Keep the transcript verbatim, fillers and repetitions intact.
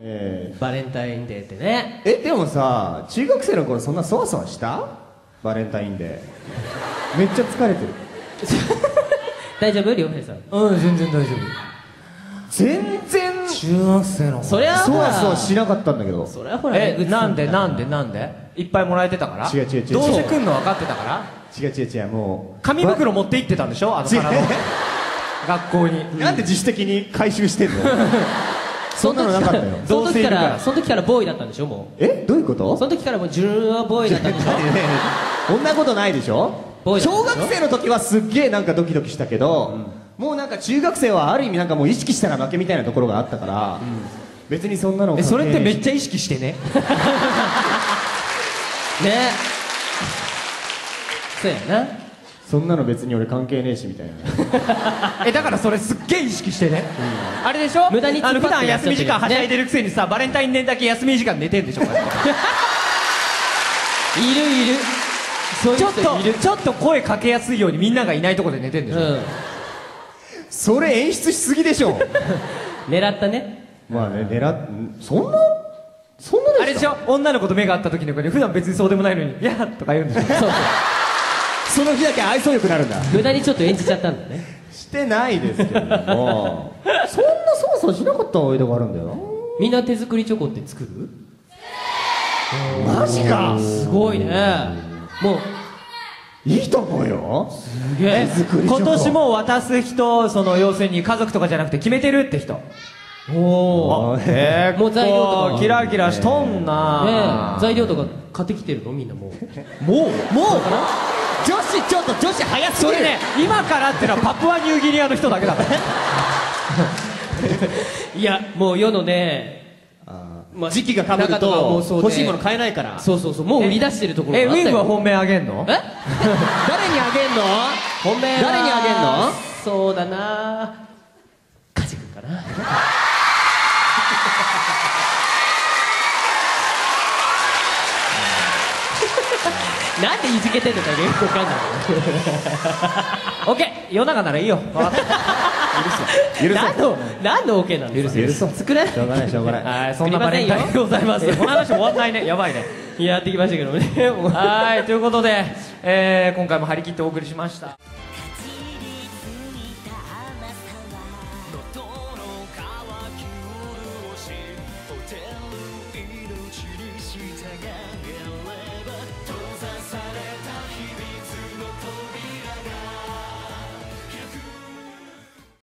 えー、バレンタインデーってねえ、でもさ、中学生の頃そんなそわそわした？バレンタインデーめっちゃ疲れてる大丈夫？りょうへいさん。うん、全然大丈夫。全然中学生の頃そりゃそわそわしなかったんだけど、そりゃほら、え、なんでなんでなんでいっぱいもらえてたから。違う違う違う、どうせ来んの分かってたから。違う違う違う、もう紙袋持って行ってたんでしょ、あの空の学校に。なんで自主的に回収してんのそんなのなかったよ。その時から、その時からボーイだったんでしょ、もう。え、どういうこと？その時からもう自分はボーイだったんでしょ。そんなことないでしょ。小学生の時はすっげえなんかドキドキしたけど、もうなんか中学生はある意味なんかもう意識したら負けみたいなところがあったから、別にそんなの。え、それってめっちゃ意識してね。ね。そうやな。そんなの別に俺関係ねえしみたいなえ、だからそれすっげえ意識してね、うん、あれでしょ、無駄に突っ張ってやっちゃってる。あの普段休み時間はしゃいでるくせにさ、ね、バレンタインデーだけ休み時間寝てんでしょいるいる、そういう人いる。ちょっとちょっと声かけやすいようにみんながいないとこで寝てんでしょ、うん、それ演出しすぎでしょ狙ったね。まあね、狙っそんなそんなですか。あれでしょ、女の子と目が合った時の子に普段別にそうでもないのに「いや」とか言うんでしょそうそうその日だけ愛想よくなるんだ。無駄にちょっと演じちゃったんだねしてないですけれどもそんな操作しなかったおいでがあるんだよ。みんな手作りチョコって作る？マジか、すごいね。もういいと思うよ。すげえ。今年も渡す人、その要するに家族とかじゃなくて決めてるって人。おお、へえ、もう材料とかキラキラしとんな。材料とか買ってきてるのみんな。もうもうもうかな。女子ちょっと女子早すぎる。それね、今からってのはパプアニューギニアの人だけだからいや、もう世のね、まあ、時期がかぶると欲しいもの買えないから。そうそうそう、もう売り出してるところがあったよ。え、ウィングは本命あげんの？え誰にあげんの本命は。誰にあげんの？そうだな、カジ君かななんでいじけてんのかよくわかんないオッケー、世の中ならいいよ。分かった許すよ。何の何のオッケーなの。許す許す、作れ。しょうがないしょうがない。はい、そんなバレンタインでございます。この話終わんないね、やばいね。やってきましたけどね。はい、ということで、えー、今回も張り切ってお送りしました。